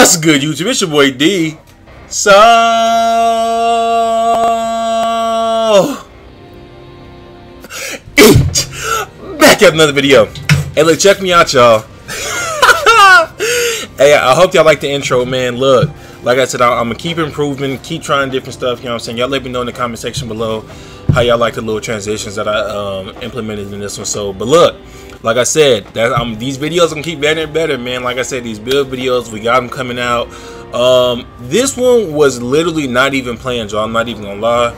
What's good, YouTube? It's your boy D. So Inked back at another video. Hey, look, check me out, y'all. Hey, I hope y'all like the intro, man. Look, like I said, I'm gonna keep improving, keep trying different stuff. You know what I'm saying? Y'all let me know in the comment section below how y'all like the little transitions that I implemented in this one. So, but look. Like I said, that these videos are gonna keep better and better, man. Like I said, these build videos, we got them coming out. This one was literally not even planned, y'all. I'm not even gonna lie.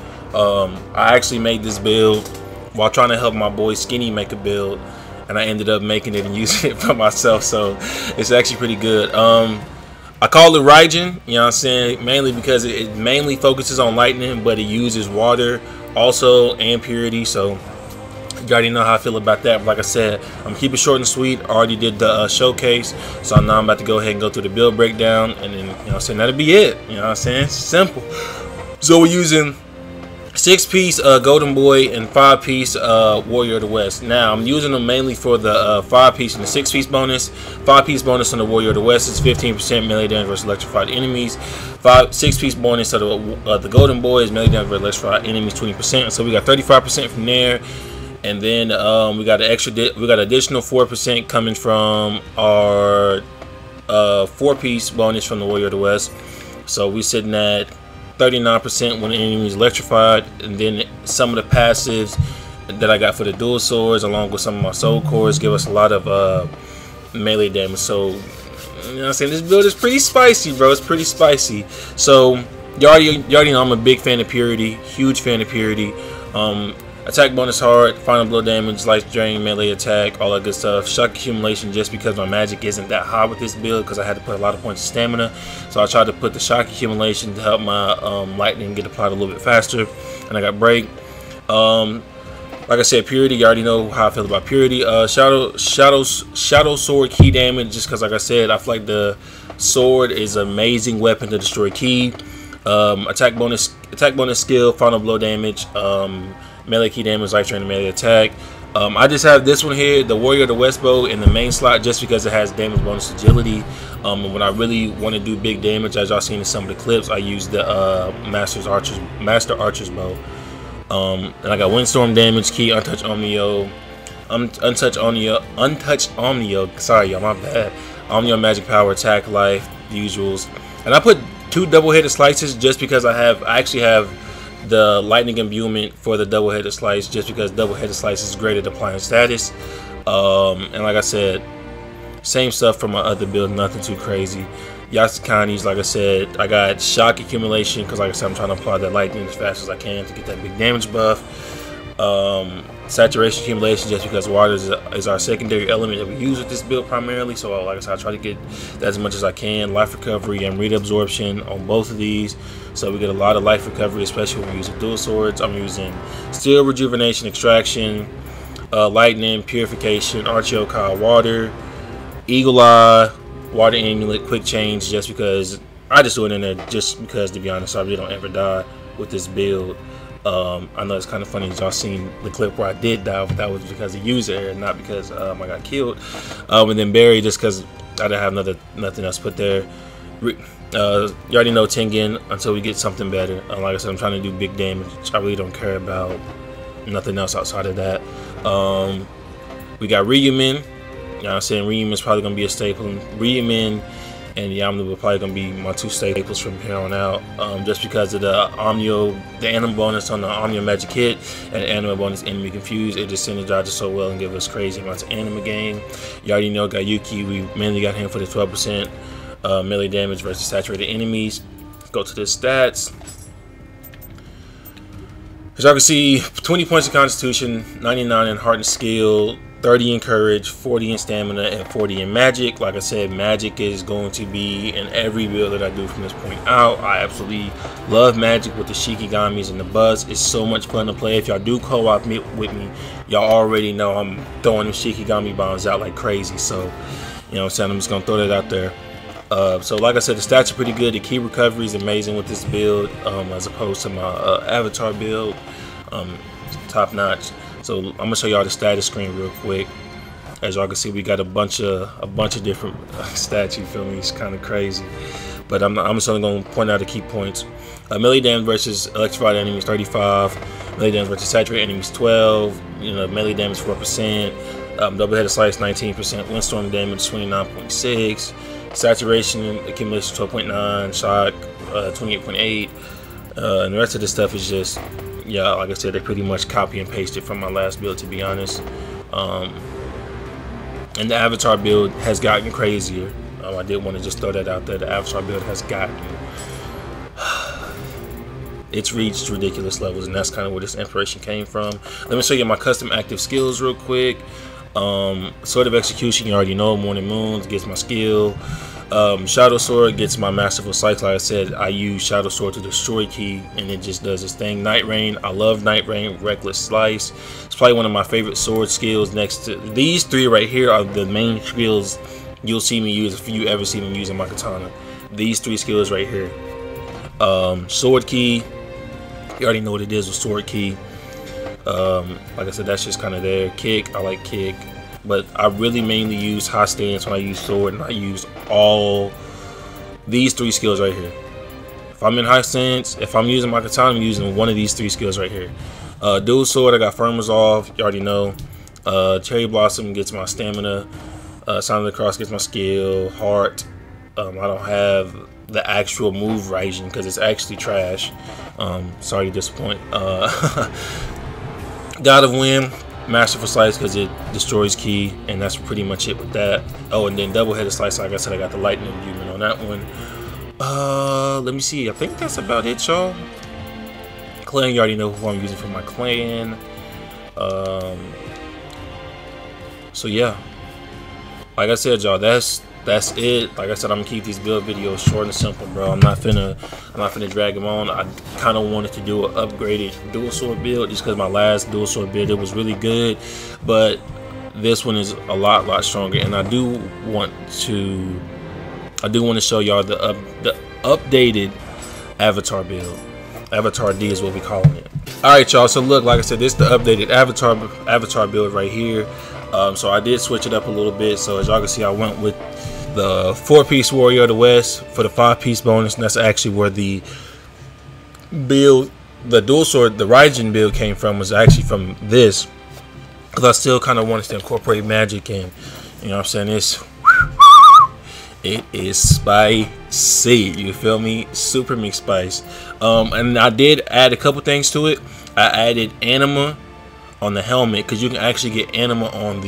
I actually made this build while trying to help my boy Skinny make a build, and I ended up making it and using it for myself. So it's actually pretty good. I call it Raijin, you know what I'm saying, mainly because it mainly focuses on lightning, but it uses water also and purity. So you already know how I feel about that, but like I said, I'm keeping it short and sweet. I already did the showcase, so now I'm about to go ahead and go through the build breakdown, and then, you know what I'm saying, that'll be it. You know what I'm saying? It's simple. So we're using 6-piece Golden Boy and 5-piece Warrior of the West. Now, I'm using them mainly for the 5-piece and the 6-piece bonus. 5-piece bonus on the Warrior of the West is 15% melee damage versus electrified enemies. 6-piece bonus of the Golden Boy is melee damage versus electrified enemies 20%, so we got 35% from there. And then we got an extra, we got additional 4% coming from our 4-piece bonus from the Warrior of the West. So we're sitting at 39% when the enemy is electrified. And then some of the passives that I got for the dual swords, along with some of my soul cores, give us a lot of melee damage. So, you know what I'm saying? This build is pretty spicy, bro. It's pretty spicy. So, you already know I'm a big fan of purity, huge fan of purity. Attack bonus hard, final blow damage, life drain, melee attack, all that good stuff. Shock accumulation, just because my magic isn't that high with this build, because I had to put a lot of points of stamina, so I tried to put the shock accumulation to help my lightning get applied a little bit faster, and I got break. Like I said, purity, you already know how I feel about purity. Shadow sword key damage, just because, like I said, I feel like the sword is an amazing weapon to destroy key. Attack bonus skill, final blow damage, melee key damage, life drain, melee attack. I just have this one here, the Warrior of the West bow, in the main slot just because it has damage bonus agility. And when I really want to do big damage, as y'all seen in some of the clips, I use the Master Archers bow. And I got windstorm damage key, untouched Onmyo, untouched Onmyo. Sorry, y'all, my bad. Onmyo magic power, attack, life, the usuals. And I put 2 double-headed slices just because I actually have the lightning imbuement for the double-headed slice, just because double-headed slice is great at applying status. And like I said, same stuff from my other build, nothing too crazy. Yasukani's, like I said, I got shock accumulation because, like I said, I'm trying to apply that lightning as fast as I can to get that big damage buff. Saturation accumulation, just because water is our secondary element that we use with this build primarily, so like I said, I try to get that as much as I can. Life recovery and read absorption on both of these, so we get a lot of life recovery, especially when we use dual swords. I'm using steel rejuvenation, extraction, lightning, purification, Archeokai water, eagle eye, water amulet, quick change, just because I just threw it in there just because, to be honest, I really don't ever die with this build. I know it's kind of funny, y'all seen the clip where I did die, but that was because of user error, not because I got killed. And then Barry, just because I didn't have nothing else put there. You already know Tengen until we get something better. Like I said, I'm trying to do big damage. I really don't care about nothing else outside of that. We got Ryumen. You know what I'm saying? Ryumen's probably going to be a staple. Ryumen and Yama were probably going to be my 2 staples from here on out, just because of the Onmyo, the animal bonus on the Onmyo magic hit, and animal bonus enemy confused. It just synergizes so well and gives us crazy amounts of anima gain. You already know Gaiuki, we mainly got him for the 12% melee damage versus saturated enemies. Let's go to the stats. As y'all can see, 20 points in constitution, 99 in heart and skill, 30 in courage, 40 in stamina, and 40 in magic. Like I said, magic is going to be in every build that I do from this point out. I absolutely love magic with the Shikigamis and the buzz. It's so much fun to play. If y'all do co-op with me, y'all already know I'm throwing them Shikigami bombs out like crazy. So, you know what I'm saying? I'm just going to throw that out there. So, like I said, the stats are pretty good. The key recovery is amazing with this build, as opposed to my Avatar build. Top notch. So I'm gonna show y'all the status screen real quick. As y'all can see, we got a bunch of different statues. Feel me? It's kind of crazy. But I'm just only going to point out the key points. Melee damage versus electrified enemies 35. Melee damage versus saturated enemies 12. You know, melee damage 4%. Double-headed slice 19%. Windstorm damage 29.6. Saturation accumulation 12.9. Shock 28.8. And the rest of this stuff is just, yeah, like I said, they pretty much copy and paste it from my last build, to be honest. And the Avatar build has gotten crazier. I did want to just throw that out there. The Avatar build has gotten, it's reached ridiculous levels, and that's kind of where this inspiration came from. Let me show you my custom active skills real quick. Sword of Execution, you already know, Morning Moons gets my skill. Shadow Sword gets my Masterful Sight. Like I said, I use Shadow Sword to destroy key, and it just does its thing. Night Rain, I love Night Rain. Reckless Slice, it's probably one of my favorite sword skills. Next to these three right here are the main skills you'll see me use if you ever see me using my katana. These three skills right here. Sword Key, you already know what it is with Sword Key. Like I said, that's just kind of there. Kick, I like kick, but I really mainly use high stance when I use sword, and I use all these three skills right here. If I'm in high stance, if I'm using my katana, I'm using one of these three skills right here. Dual Sword, I got Firm Resolve, you already know. Cherry Blossom gets my stamina. Sign of the Cross gets my skill. Heart, I don't have the actual move Raijin because it's actually trash. Sorry to disappoint. God of Wind, Masterful Slice because it destroys key, and that's pretty much it with that. Oh, and then Double-Headed Slice, like I said, I got the Lightning Human on that one. Let me see, I think that's about it, y'all. Clan, you already know who I'm using for my clan. So yeah, like I said, y'all, that's it. Like I said, I'm gonna keep these build videos short and simple, bro. I'm not finna drag them on. I kind of wanted to do an upgraded dual sword build just because my last dual sword build, it was really good, but this one is a lot stronger. And I do want to show y'all the updated Avatar build. Avatar D is what we calling it. All right, y'all. So look, like I said, this is the updated Avatar build right here. So I did switch it up a little bit. So as y'all can see, I went with the 4-piece Warrior of the West for the 5-piece bonus, and that's actually where the build, the dual sword, the Raijin build came from, was actually from this, because I still kind of wanted to incorporate magic in. You know what I'm saying? It is spicy, you feel me? Super mixed spice. And I did add a couple things to it. I added anima on the helmet, because you can actually get anima on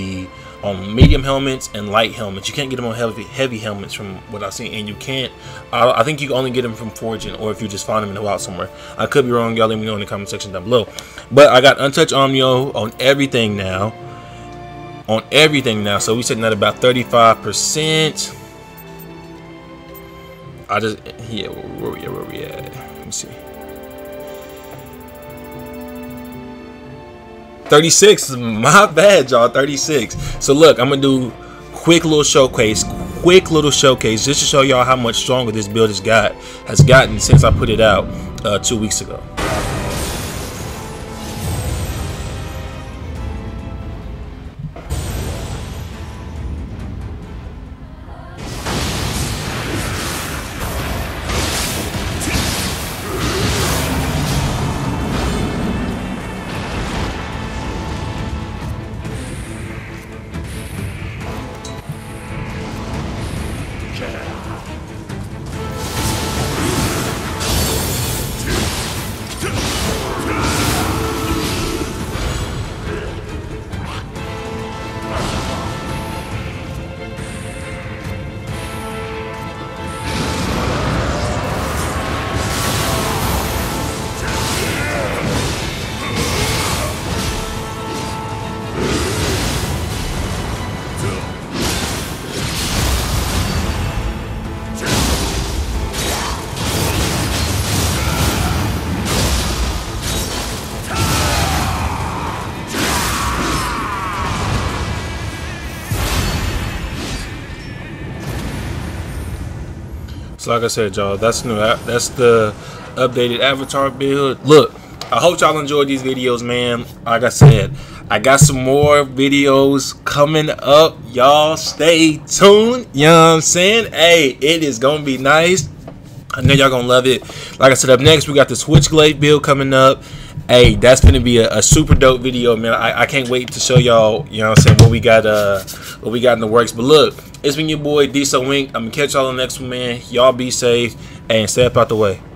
medium helmets and light helmets. You can't get them on heavy helmets from what I've seen, and you can't, I think you can only get them from forging, or if you just find them in the wild somewhere. I could be wrong, y'all. Let me know in the comment section down below. But I got Untouched Onmyo on everything now, so we sitting at about 35%. Where we at? Let me see. 36, my bad, y'all. 36. So look, I'm gonna do quick little showcase just to show y'all how much stronger this build has gotten since I put it out 2 weeks ago. So like I said, y'all, that's the updated Avatar build. Look, I hope y'all enjoyed these videos, man. Like I said, I got some more videos coming up. Y'all stay tuned. You know what I'm saying? Hey, it is going to be nice. I know y'all going to love it. Like I said, up next, we got the Switchblade build coming up. Hey, that's going to be a super dope video, man. I can't wait to show y'all, you know what I'm saying, what we got in the works. But look, it's been your boy, D. So Inked. I'm going to catch y'all in the next one, man. Y'all be safe and stay up out the way.